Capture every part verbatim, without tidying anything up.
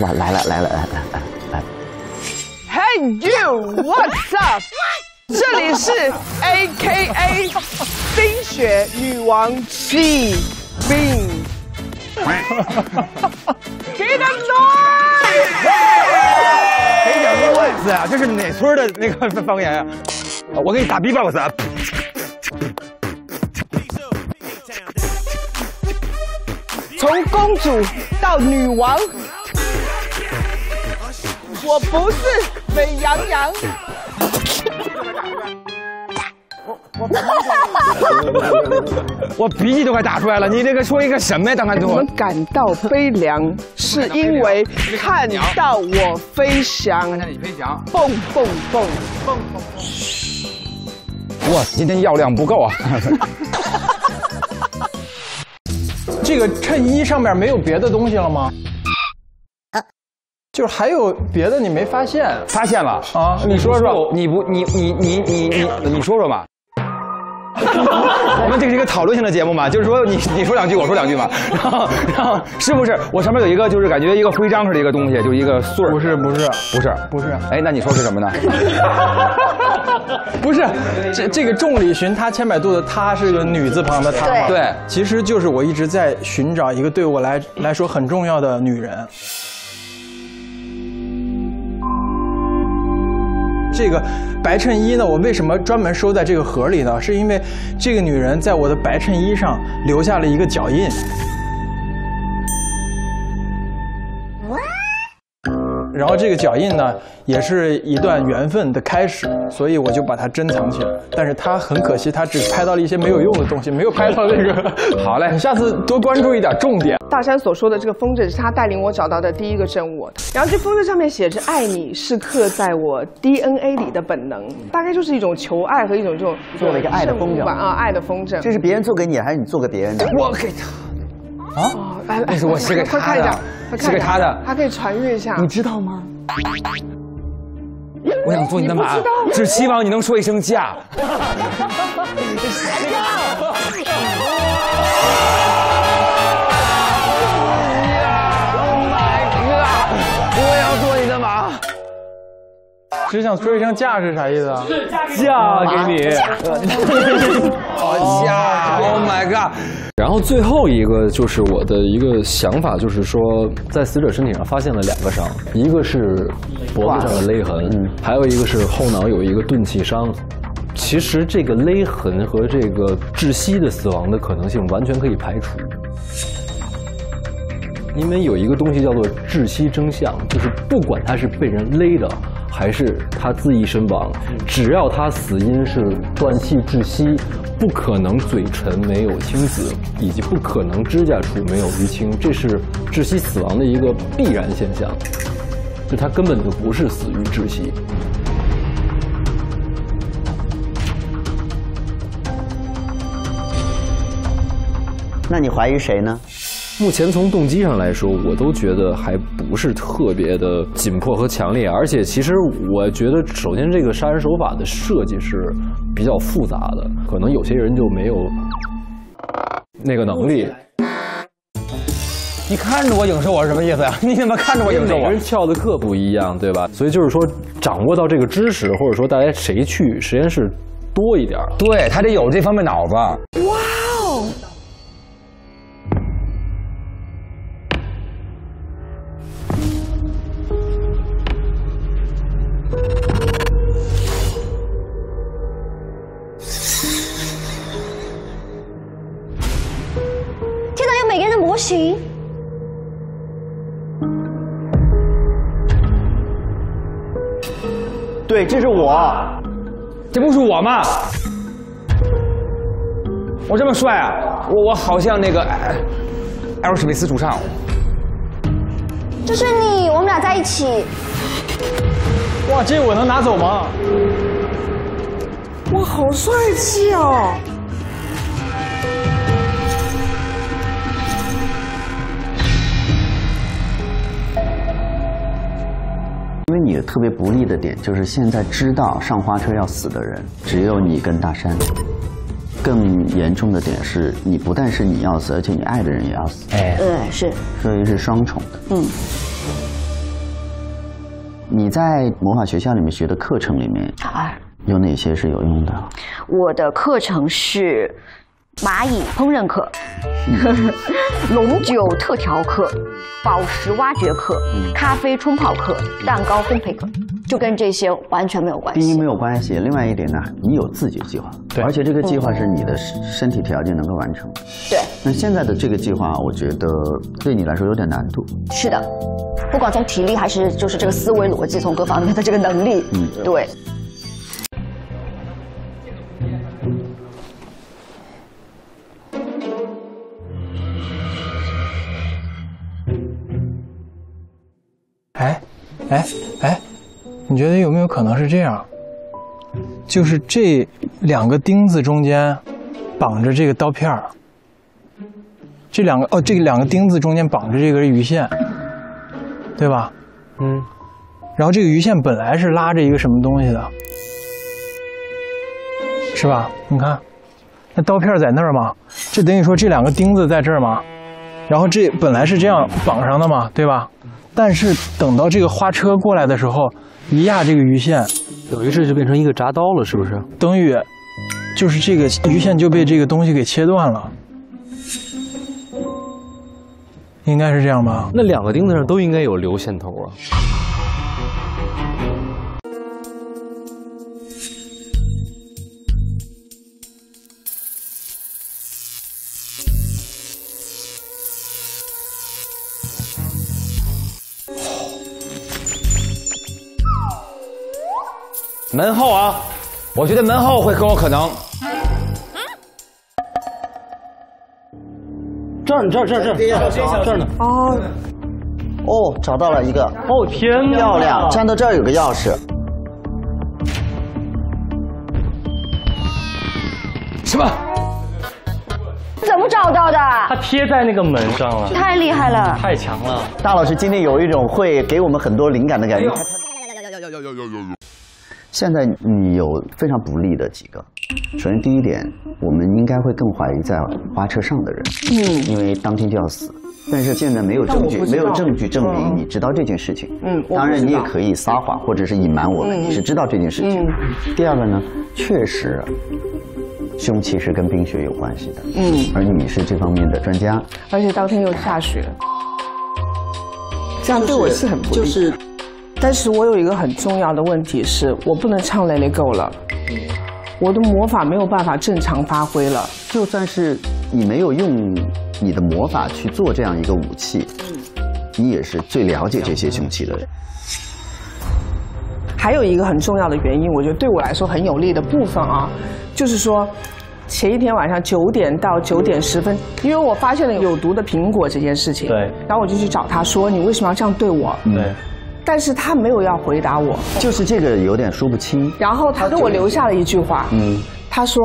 哇，来了来了来了来了 ！Hey you, what's up？ 这里是 A K A 冰雪女王 G Bing。Get a noise！ 给点个问字啊，这是哪村的那个方言啊？我给你打 B-box 啊！ 从公主到女王，我不是美羊羊。我鼻涕都快打出来了，你这个说一个什么呀？当然，我们感到悲凉，是因为看到我飞翔。看到你飞翔，蹦蹦蹦蹦蹦蹦。哇，今天药量不够啊！这个衬衣上面没有别的东西了吗？啊、就是还有别的你没发现？发现了啊！你说说，你不你你你你你你说说嘛？我们这是一个讨论性的节目嘛，就是说你你说两句，我说两句嘛。然后然后是不是我上面有一个就是感觉一个徽章似的一个东西，就一个穗儿？不是不是不是不是。哎，那你说是什么呢？不是，这这个众里寻他千百度的他是个女字旁的他嘛？对，其实就是我一直在寻找一个对我来来说很重要的女人。这个白衬衣呢，我为什么专门收在这个盒里呢？是因为这个女人在我的白衬衣上留下了一个脚印。 然后这个脚印呢，也是一段缘分的开始，所以我就把它珍藏起来。但是它很可惜，它只拍到了一些没有用的东西，没有拍到那个。好嘞，你下次多关注一点重点。大山所说的这个风筝是他带领我找到的第一个真我。然后这风筝上面写着“爱你是刻在我 D N A 里的本能”，大概就是一种求爱和一种这种做了一个爱的风筝吧啊，爱的风筝。这是别人做给你，还是你做给别人的？我给他。 啊！来来，我写给他的，写给他的，还可以传阅一下。你知道吗？我想做你的马，只希望你能说一声驾。Oh my god！ 我要做你的马，只想说一声驾是啥意思啊？嫁给你。好驾 ！Oh my god！ 然后最后一个就是我的一个想法，就是说，在死者身体上发现了两个伤，一个是脖子上的勒痕，嗯、还有一个是后脑有一个钝器伤。其实这个勒痕和这个窒息的死亡的可能性完全可以排除，因为有一个东西叫做窒息真相，就是不管他是被人勒的。 还是他自缢身亡，只要他死因是断气窒息，不可能嘴唇没有青紫，以及不可能指甲处没有淤青，这是窒息死亡的一个必然现象，就他根本就不是死于窒息。那你怀疑谁呢？ 目前从动机上来说，我都觉得还不是特别的紧迫和强烈，而且其实我觉得，首先这个杀人手法的设计是比较复杂的，可能有些人就没有那个能力。你看着我影射我是什么意思呀、啊？你怎么看着我影射我？每个人跳的课不一样，对吧？所以就是说，掌握到这个知识，或者说大家谁去实验室多一点，对他得有这方面脑子。哇哦！ 模型，对，这是我，这不是我吗？我这么帅啊，我我好像那个艾尔史密斯主唱。这是你，我们俩在一起。哇，这我能拿走吗？哇，好帅气哦！ 因为你特别不利的点就是现在知道上花车要死的人只有你跟大山，更严重的点是你不但是你要死，而且你爱的人也要死。哎，对，是，所以是双重的。嗯。你在魔法学校里面学的课程里面，有哪些是有用的？我的课程是蚂蚁烹饪课、嗯、龙酒特调课、宝石挖掘课、嗯、咖啡冲泡课、蛋糕烘焙课。 就跟这些完全没有关系。第一没有关系，另外一点呢，你有自己的计划，而且这个计划是你的身体条件能够完成。对。那现在的这个计划，我觉得对你来说有点难度。是的，不管从体力还是就是这个思维逻辑，从各方面的这个能力，嗯，对。哎，哎，哎。 你觉得有没有可能是这样？就是这两个钉子中间绑着这个刀片儿，这两个哦，这两个钉子中间绑着这根鱼线，对吧？嗯。然后这个鱼线本来是拉着一个什么东西的，是吧？你看，那刀片在那儿嘛，这等于说这两个钉子在这儿嘛，然后这本来是这样绑上的嘛，对吧？但是等到这个花车过来的时候。 一压这个鱼线，等于是就变成一个铡刀了，是不是？等于，就是这个鱼线就被这个东西给切断了，应该是这样吧？那两个钉子上都应该有流线头啊。门后啊，我觉得门后会更有可能。这儿，这儿，这儿，这儿，这儿呢。哦，哦，找到了一个。哦天哪！漂亮，站到这儿有个钥匙。什么？怎么找到的？它贴在那个门上了。太厉害了！太强了！大老师今天有一种会给我们很多灵感的感觉。 现在你有非常不利的几个，首先第一点，我们应该会更怀疑在花车上的人，嗯，因为当天就要死，但是现在没有证据，没有证据证明你知道这件事情，嗯，当然你也可以撒谎或者是隐瞒我们，你是知道这件事情。第二个呢，确实，凶器是跟冰雪有关系的，嗯，而你是这方面的专家，而且当天又下雪，这样对我是很不利。就是 但是我有一个很重要的问题是，我不能唱《Let It Go》了，我的魔法没有办法正常发挥了。就算是你没有用你的魔法去做这样一个武器，你也是最了解这些凶器的人。还有一个很重要的原因，我觉得对我来说很有利的部分啊，就是说。 前一天晚上九点到九点十分，因为我发现了有毒的苹果这件事情，对，然后我就去找他说：“你为什么要这样对我？”对、嗯，但是他没有要回答我，就是这个有点说不清。然后他给我留下了一句话，嗯，他说：“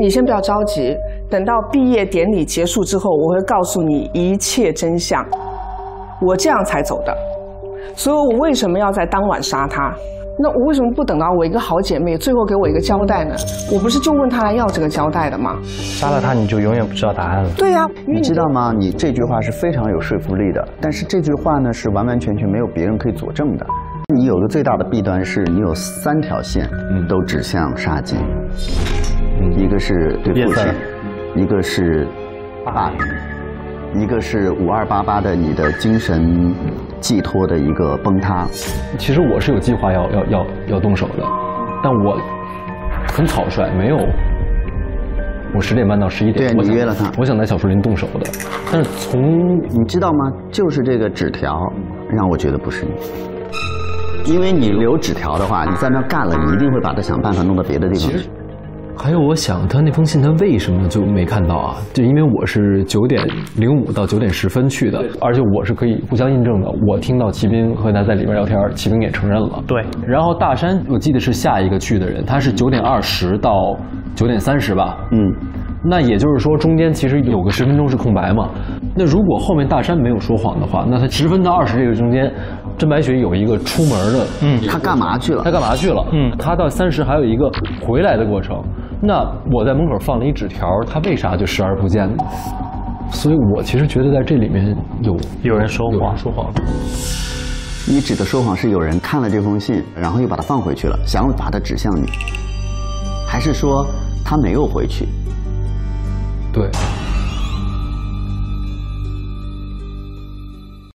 你先不要着急，等到毕业典礼结束之后，我会告诉你一切真相。”我这样才走的，所以我为什么要在当晚杀他？ 那我为什么不等到我一个好姐妹最后给我一个交代呢？我不是就问她来要这个交代的吗？杀了她你就永远不知道答案了。对呀、啊，你知道吗？你这句话是非常有说服力的，但是这句话呢是完完全全没有别人可以佐证的。你有个最大的弊端是你有三条线，嗯，都指向杀机，嗯、一个是对父亲，一个是爸，一个是五二八八的你的精神。 寄托的一个崩塌。其实我是有计划要要要要动手的，但我很草率，没有。我十点半到十一点，对，你约了他，我想在小树林动手的。但是从你知道吗？就是这个纸条让我觉得不是你，因为你留纸条的话，你在那干了，你一定会把他想办法弄到别的地方去。 还有，我想他那封信，他为什么就没看到啊？就因为我是九点零五到九点十分去的，而且我是可以互相印证的。我听到齐斌和他在里面聊天，齐斌也承认了。对。然后大山，我记得是下一个去的人，他是九点二十到九点三十吧？嗯。那也就是说，中间其实有个十分钟是空白嘛。那如果后面大山没有说谎的话，那他十分到二十这个中间。 甄白雪有一个出门的，嗯，他干嘛去了？他干嘛去了？嗯，他到三十还有一个回来的过程。那我在门口放了一纸条，他为啥就视而不见？所以我其实觉得在这里面有有人说谎，说谎。你指的说谎是有人看了这封信，然后又把它放回去了，想要把它指向你，还是说他没有回去？对。